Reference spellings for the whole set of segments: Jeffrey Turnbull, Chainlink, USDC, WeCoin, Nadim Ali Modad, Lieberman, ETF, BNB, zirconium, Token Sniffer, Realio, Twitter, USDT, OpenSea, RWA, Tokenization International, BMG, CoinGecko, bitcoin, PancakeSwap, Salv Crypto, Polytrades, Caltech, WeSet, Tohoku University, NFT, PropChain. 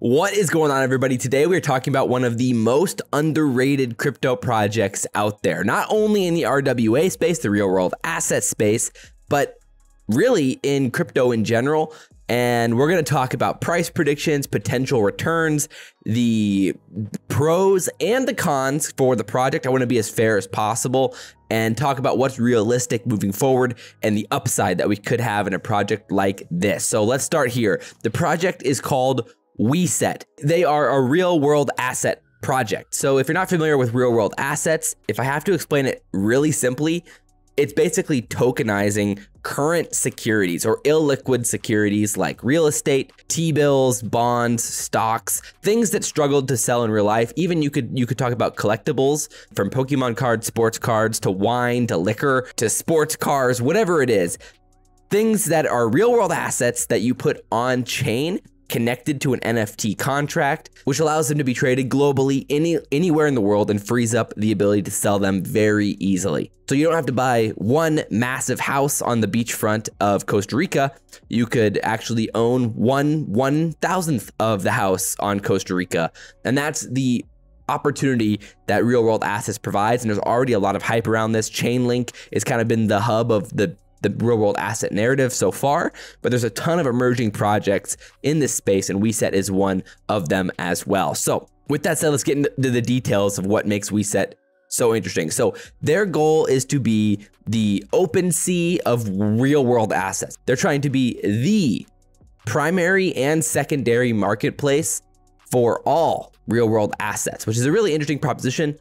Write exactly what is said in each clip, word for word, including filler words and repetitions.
What is going on, everybody? Today we're talking about one of the most underrated crypto projects out there, not only in the R W A space, the real world asset space, but really in crypto in general. And we're going to talk about price predictions, potential returns, the pros and the cons for the project. I want to be as fair as possible and talk about what's realistic moving forward and the upside that we could have in a project like this. So let's start here. The project is called WeSet. They are a real world asset project. So if you're not familiar with real world assets, if I have to explain it really simply, it's basically tokenizing current securities or illiquid securities like real estate, T-bills, bonds, stocks, things that struggled to sell in real life. Even you could you could talk about collectibles, from Pokemon cards, sports cards, to wine, to liquor, to sports cars, whatever it is. Things that are real world assets that you put on chain, connected to an N F T contract, which allows them to be traded globally any anywhere in the world and frees up the ability to sell them very easily. So you don't have to buy one massive house on the beachfront of Costa Rica. You could actually own one one thousandth of the house on Costa Rica. And that's the opportunity that real world assets provides. And there's already a lot of hype around this. Chainlink has kind of been the hub of the the real world asset narrative so far, but there's a ton of emerging projects in this space, and WeSet is one of them as well. So with that said, let's get into the details of what makes WeSet so interesting. So their goal is to be the OpenSea of real world assets. They're trying to be the primary and secondary marketplace for all real world assets, which is a really interesting proposition.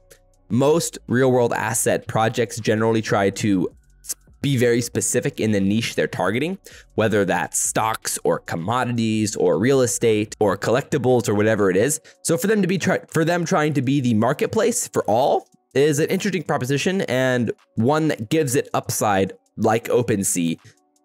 Most real world asset projects generally try to be very specific in the niche they're targeting, whether that's stocks or commodities or real estate or collectibles or whatever it is. So for them to be try for them trying to be the marketplace for all is an interesting proposition, and one that gives it upside like OpenSea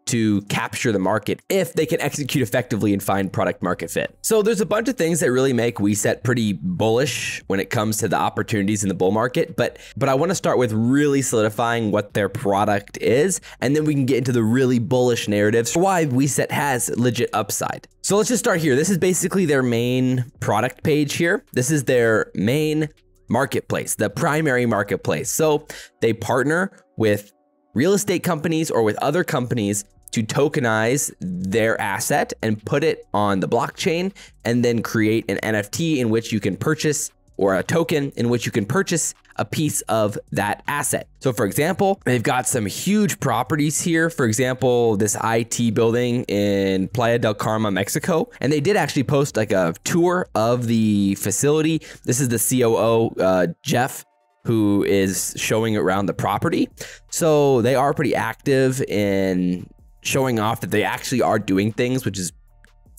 to capture the market if they can execute effectively and find product market fit. So there's a bunch of things that really make WeSet pretty bullish when it comes to the opportunities in the bull market, but but I want to start with really solidifying what their product is, and then we can get into the really bullish narratives for why WeSet has legit upside. So let's just start here. This is basically their main product page here. This is their main marketplace, the primary marketplace. So they partner with real estate companies or with other companies to tokenize their asset and put it on the blockchain, and then create an N F T in which you can purchase, or a token in which you can purchase a piece of that asset. So for example, they've got some huge properties here. For example, this I T building in Playa del Carmen, Mexico. And they did actually post like a tour of the facility. This is the C O O, uh, Jeff, who is showing around the property. So they are pretty active in showing off that they actually are doing things, which is,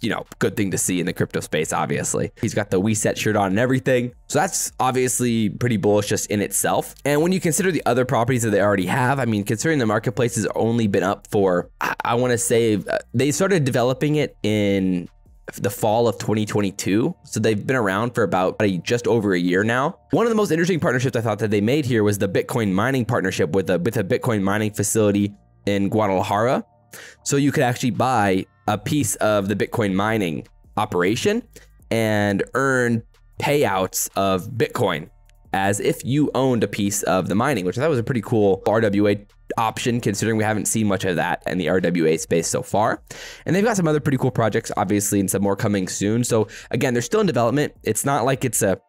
you know, good thing to see in the crypto space, obviously. He's got the WeSet shirt on and everything. So that's obviously pretty bullish just in itself. And when you consider the other properties that they already have, I mean, considering the marketplace has only been up for, I, I wanna say, uh, they started developing it in the fall of twenty twenty-two. So they've been around for about a, just over a year now. One of the most interesting partnerships I thought that they made here was the Bitcoin mining partnership with a, with a Bitcoin mining facility in Guadalajara. So you could actually buy a piece of the Bitcoin mining operation and earn payouts of Bitcoin as if you owned a piece of the mining, which I thought was a pretty cool R W A option, considering we haven't seen much of that in the R W A space so far. And they've got some other pretty cool projects, obviously, and some more coming soon. So again, they're still in development. It's not like it's a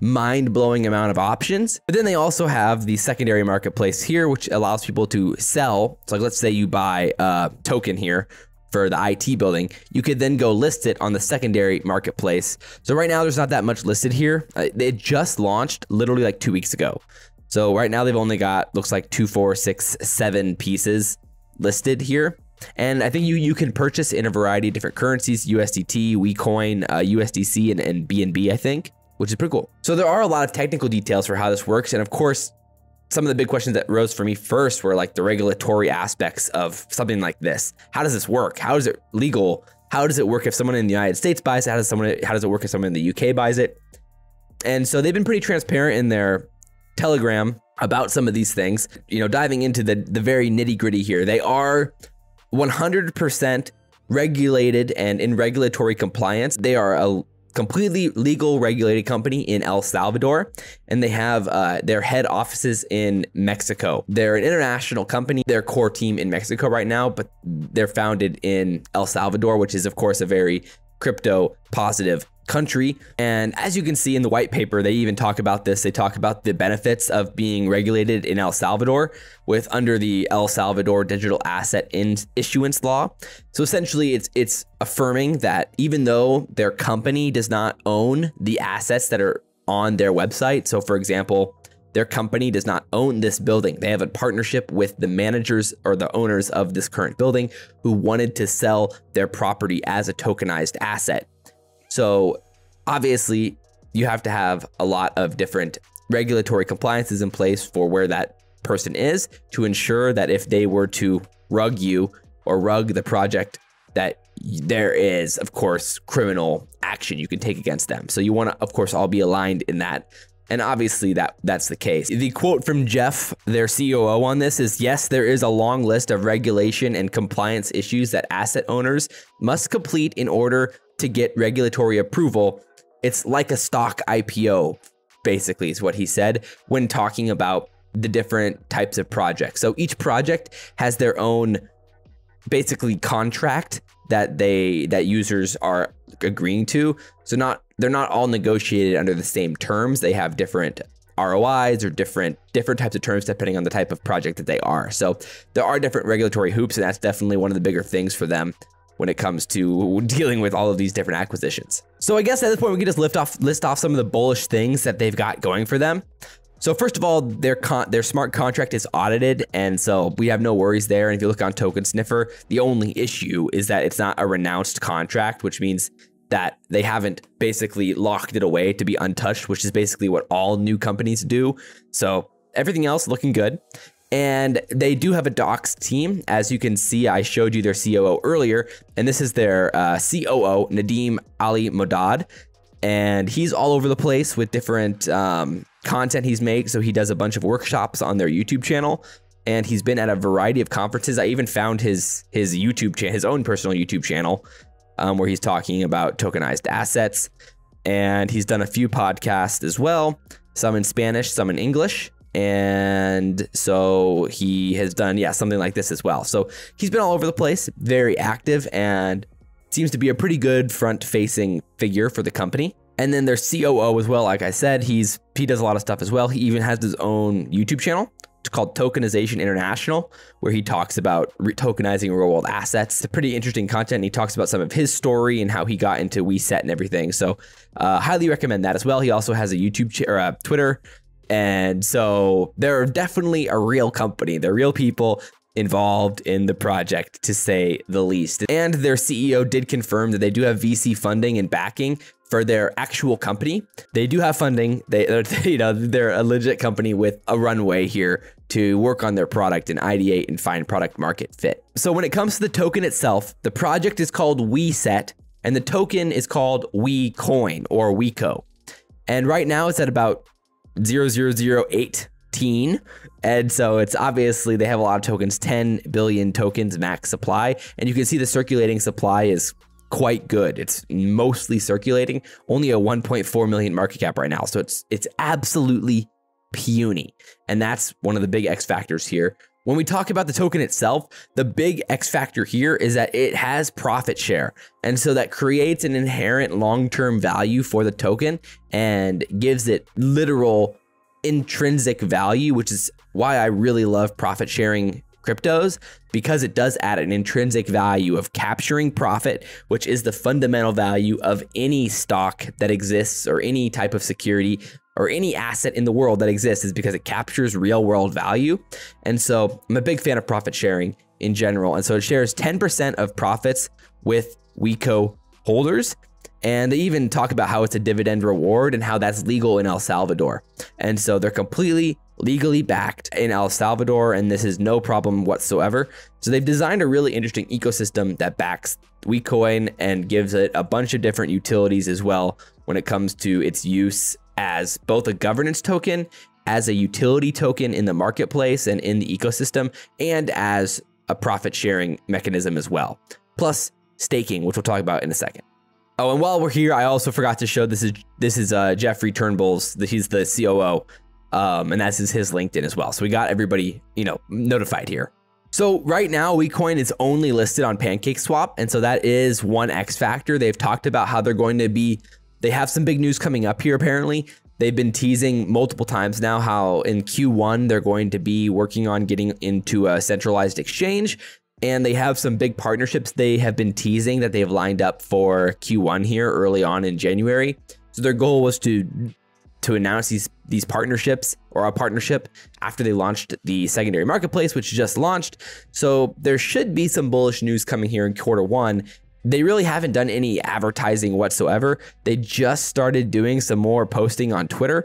mind-blowing amount of options. But then they also have the secondary marketplace here, which allows people to sell. So like, let's say you buy a token here for the I T building, you could then go list it on the secondary marketplace. So right now there's not that much listed here. It just launched literally like two weeks ago. So right now they've only got, looks like two, four, six, seven pieces listed here. And I think you you can purchase in a variety of different currencies, U S D T, WeCoin, uh, U S D C, and, and B N B, I think, which is pretty cool. So there are a lot of technical details for how this works. And of course, some of the big questions that rose for me first were like the regulatory aspects of something like this. How does this work? How is it legal? How does it work if someone in the United States buys it? How does someone, how does it work if someone in the U K buys it? And so they've been pretty transparent in their Telegram about some of these things. You know, diving into the, the very nitty gritty here, they are one hundred percent regulated and in regulatory compliance. They are a completely legal regulated company in El Salvador, and they have uh, their head offices in Mexico. They're an international company, their core team in Mexico right now, but they're founded in El Salvador, which is of course a very crypto positive country. And as you can see in the white paper, they even talk about this. They talk about the benefits of being regulated in El Salvador with under the El Salvador digital asset in issuance law. So essentially it's it's affirming that even though their company does not own the assets that are on their website. So for example, their company does not own this building. They have a partnership with the managers or the owners of this current building who wanted to sell their property as a tokenized asset. So obviously you have to have a lot of different regulatory compliances in place for where that person is to ensure that if they were to rug you or rug the project, that there is, of course, criminal action you can take against them. So you want to, of course, all be aligned in that. And obviously that that's the case. The quote from Jeff, their C O O, on this is, yes, there is a long list of regulation and compliance issues that asset owners must complete in order to get regulatory approval. It's like a stock I P O, basically, is what he said when talking about the different types of projects. So each project has their own basically contract that they that users are agreeing to. So not they're not all negotiated under the same terms. They have different R O Is or different different types of terms depending on the type of project that they are. So there are different regulatory hoops, and that's definitely one of the bigger things for them when it comes to dealing with all of these different acquisitions. So I guess at this point we can just lift off, list off some of the bullish things that they've got going for them. So first of all, their con their smart contract is audited, and so we have no worries there. And if you look on Token Sniffer, the only issue is that it's not a renounced contract, which means that they haven't basically locked it away to be untouched, which is basically what all new companies do. So everything else looking good. And they do have a docs team. As you can see, I showed you their C O O earlier, and this is their uh, C O O, Nadim Ali Modad. And he's all over the place with different um, content he's made. So he does a bunch of workshops on their YouTube channel, and he's been at a variety of conferences. I even found his his YouTube channel, his own personal YouTube channel, um, where he's talking about tokenized assets. And he's done a few podcasts as well, some in Spanish, some in English. And so he has done, yeah, something like this as well. So he's been all over the place, very active, and seems to be a pretty good front-facing figure for the company. And then their C O O as well, like I said, he's he does a lot of stuff as well. He even has his own YouTube channel. It's called Tokenization International, where he talks about re tokenizing real-world assets. It's pretty interesting content. He talks about some of his story and how he got into WeSet and everything. So uh, highly recommend that as well. He also has a YouTube ch or a Twitter. And so they're definitely a real company. They're real people involved in the project, to say the least. And their C E O did confirm that they do have V C funding and backing for their actual company. They do have funding. They, they you know, they're a legit company with a runway here to work on their product and ideate and find product market fit. So when it comes to the token itself, the project is called WeSet, and the token is called WeCoin or WeCo. And right now it's at about zero point zero zero one eight, and so it's obviously they have a lot of tokens, ten billion tokens max supply, and you can see the circulating supply is quite good. It's mostly circulating, only a one point four million market cap right now, so it's it's absolutely puny, and that's one of the big X factors here. When we talk about the token itself, the big X factor here is that it has profit share. And so that creates an inherent long-term value for the token and gives it literal intrinsic value, which is why I really love profit sharing cryptos, because it does add an intrinsic value of capturing profit, which is the fundamental value of any stock that exists or any type of security or any asset in the world that exists, is because it captures real world value. And so I'm a big fan of profit sharing in general. And so it shares ten percent of profits with WeCo holders. And they even talk about how it's a dividend reward and how that's legal in El Salvador. And so they're completely legally backed in El Salvador, and this is no problem whatsoever. So they've designed a really interesting ecosystem that backs WeCoin and gives it a bunch of different utilities as well when it comes to its use as both a governance token, as a utility token in the marketplace and in the ecosystem, and as a profit sharing mechanism as well, plus staking, which we'll talk about in a second. Oh, and while we're here, I also forgot to show this is this is uh, Jeffrey Turnbull's. He's the C O O, um, and that's his, his LinkedIn as well. So we got everybody, you know, notified here. So right now, WeCoin is only listed on PancakeSwap, and so that is one X factor. They've talked about how they're going to be. They have some big news coming up here. Apparently, they've been teasing multiple times now how in Q one they're going to be working on getting into a centralized exchange. And they have some big partnerships they have been teasing that they've lined up for Q one here early on in January. So their goal was to to announce these these partnerships or a partnership after they launched the secondary marketplace, which just launched. So there should be some bullish news coming here in quarter one. They really haven't done any advertising whatsoever. They just started doing some more posting on Twitter,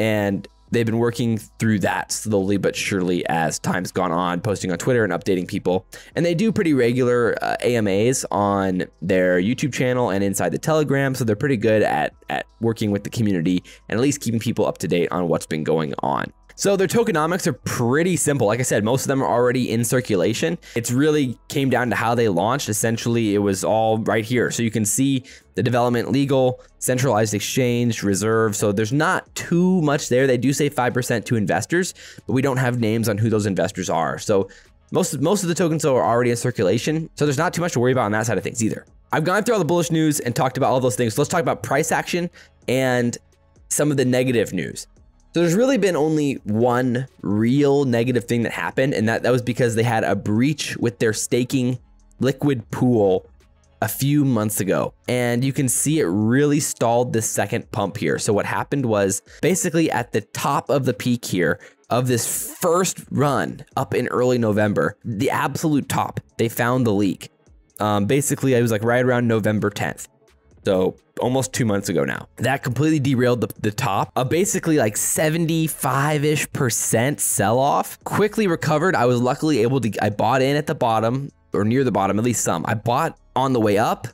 and they've been working through that slowly but surely as time's gone on, posting on Twitter and updating people. And they do pretty regular uh, A M As on their YouTube channel and inside the Telegram. So they're pretty good at, at working with the community and at least keeping people up to date on what's been going on. So their tokenomics are pretty simple. Like I said, most of them are already in circulation. It's really came down to how they launched. Essentially, it was all right here. So you can see the development, legal, centralized exchange, reserve. So there's not too much there. They do say five percent to investors, but we don't have names on who those investors are. So most, most of the tokens are already in circulation. So there's not too much to worry about on that side of things either. I've gone through all the bullish news and talked about all those things. So let's talk about price action and some of the negative news. So there's really been only one real negative thing that happened, and that, that was because they had a breach with their staking liquid pool a few months ago. And you can see it really stalled the second pump here. So what happened was basically at the top of the peak here of this first run up in early November, the absolute top, they found the leak. Um, basically, it was like right around November tenth. So almost two months ago now. That completely derailed the, the top. Uh, basically like seventy-five-ish percent sell off. Quickly recovered. I was luckily able to, I bought in at the bottom or near the bottom, at least some. I bought on the way up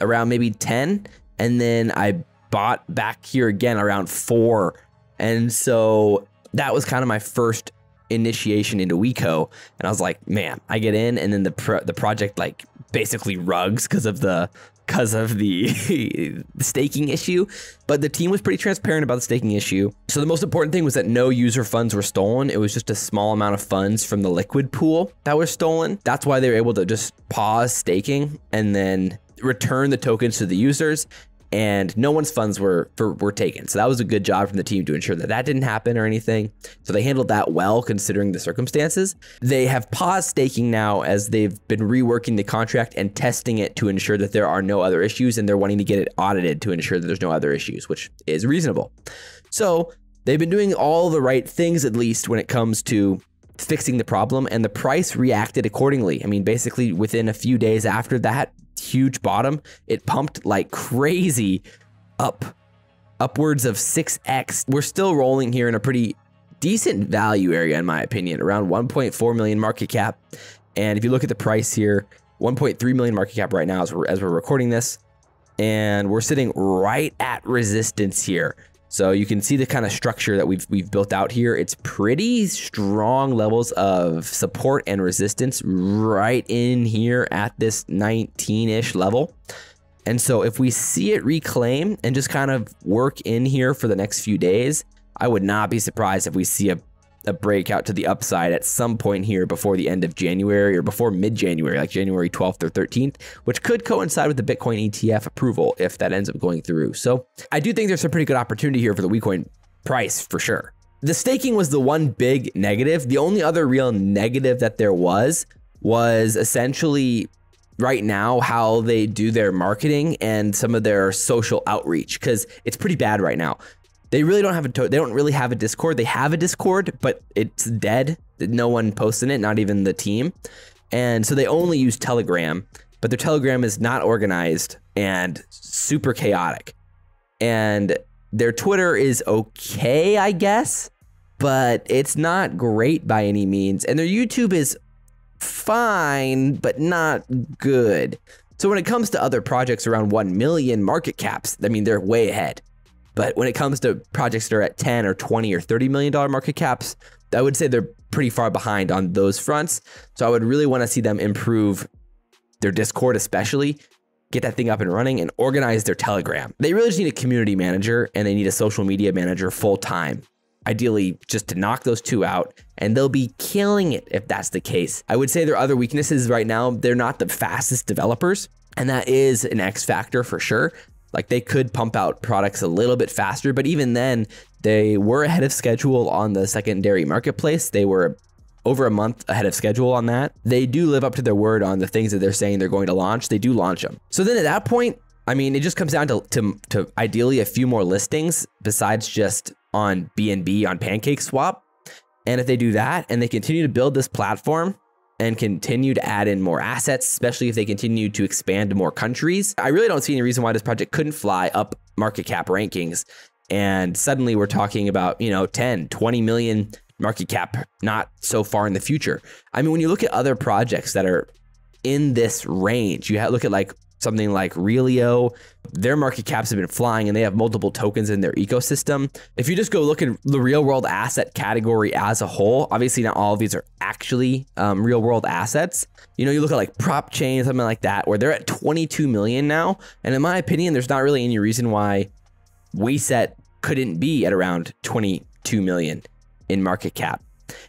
around maybe ten, and then I bought back here again around four. And so that was kind of my first initiation into WeCo. And I was like, man, I get in, and then the pro the project like basically rugs because of the because of the staking issue, but the team was pretty transparent about the staking issue. So the most important thing was that no user funds were stolen. It was just a small amount of funds from the liquid pool that was stolen. That's why they were able to just pause staking and then return the tokens to the users, and no one's funds were, were, were taken. So that was a good job from the team to ensure that that didn't happen or anything. So they handled that well considering the circumstances. They have paused staking now as they've been reworking the contract and testing it to ensure that there are no other issues, and they're wanting to get it audited to ensure that there's no other issues, which is reasonable. So they've been doing all the right things, at least when it comes to fixing the problem, and the price reacted accordingly. I mean, basically within a few days after that huge bottom, it pumped like crazy up, upwards of six X. We're still rolling here in a pretty decent value area, in my opinion, around one point four million market cap. And if you look at the price here, one point three million market cap right now as we're, as we're recording this, and we're sitting right at resistance here. So you can see the kind of structure that we've, we've built out here. It's pretty strong levels of support and resistance right in here at this nineteen-ish level. And so if we see it reclaim and just kind of work in here for the next few days, I would not be surprised if we see a, a breakout to the upside at some point here before the end of January or before mid-January, like January twelfth or thirteenth, which could coincide with the Bitcoin E T F approval if that ends up going through. So I do think there's a pretty good opportunity here for the WeCoin price for sure. The staking was the one big negative. The only other real negative that there was was essentially right now how they do their marketing and some of their social outreach, because it's pretty bad right now. They really don't have a to they don't really have a Discord. They have a Discord, but it's dead. No one posts in it, not even the team. And so they only use Telegram, but their Telegram is not organized and super chaotic. And their Twitter is okay, I guess, but it's not great by any means. And their YouTube is fine, but not good. So when it comes to other projects around one million market caps, I mean, they're way ahead. But when it comes to projects that are at ten or twenty or thirty million dollar market caps, I would say they're pretty far behind on those fronts. So I would really want to see them improve their Discord, especially, get that thing up and running, and organize their Telegram. They really just need a community manager, and they need a social media manager full time. Ideally, just to knock those two out, and they'll be killing it if that's the case. I would say their other weaknesses right now, they're not the fastest developers, and that is an X factor for sure. Like, they could pump out products a little bit faster, but even then, they were ahead of schedule on the secondary marketplace. They were over a month ahead of schedule on that. They do live up to their word on the things that they're saying they're going to launch. They do launch them. So then at that point, I mean, it just comes down to, to, to ideally a few more listings besides just on B N B on PancakeSwap. And if they do that and they continue to build this platform and continue to add in more assets, especially if they continue to expand to more countries, I really don't see any reason why this project couldn't fly up market cap rankings. And suddenly we're talking about, you know, ten, twenty million market cap, not so far in the future. I mean, when you look at other projects that are in this range, you have, look at like something like Realio, their market caps have been flying and they have multiple tokens in their ecosystem. If you just go look at the real world asset category as a whole, obviously not all of these are actually um, real world assets. You know, you look at like PropChain, something like that, where they're at twenty-two million now. And in my opinion, there's not really any reason why WeSet couldn't be at around twenty-two million in market cap.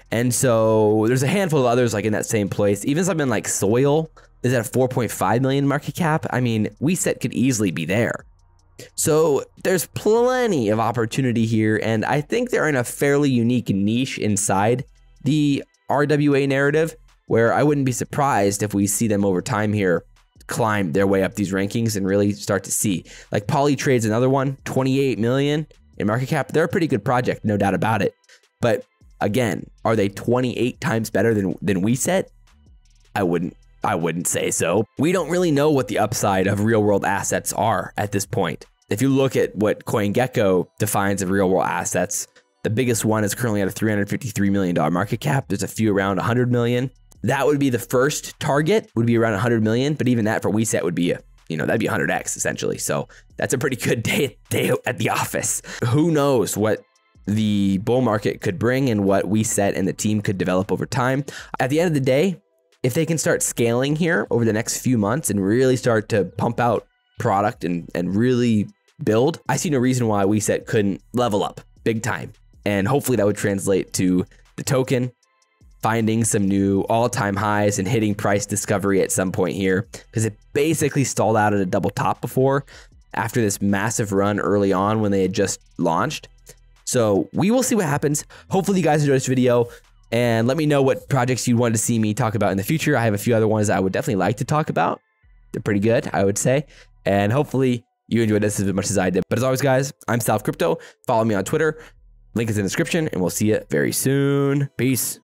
And so there's a handful of others like in that same place. Even something like Soil is at a four point five million market cap. I mean, WeSet could easily be there. So there's plenty of opportunity here, and I think they're in a fairly unique niche inside the R W A narrative, where I wouldn't be surprised if we see them over time here climb their way up these rankings and really start to see. Like Polytrades, another one, twenty-eight million in market cap. They're a pretty good project, no doubt about it. But again, are they twenty-eight times better than than WeSet? I wouldn't I wouldn't say so. We don't really know what the upside of real world assets are at this point. If you look at what CoinGecko defines as real world assets, the biggest one is currently at a three hundred fifty-three million dollar market cap. There's a few around one hundred million. That would be the first target, would be around one hundred million, but even that for WeSet would be a, you know, that'd be one hundred X essentially. So that's a pretty good day, day at the office. Who knows what the bull market could bring and what WeSet and the team could develop over time. At the end of the day, if they can start scaling here over the next few months and really start to pump out product and, and really build, I see no reason why WeSet couldn't level up big time. And hopefully that would translate to the token finding some new all-time highs and hitting price discovery at some point here, because it basically stalled out at a double top before after this massive run early on when they had just launched. So we will see what happens. Hopefully you guys enjoyed this video. And let me know what projects you'd want to see me talk about in the future. I have a few other ones I would definitely like to talk about. They're pretty good, I would say. And hopefully you enjoyed this as much as I did. But as always, guys, I'm Salv Crypto. Follow me on Twitter. Link is in the description, and we'll see you very soon. Peace.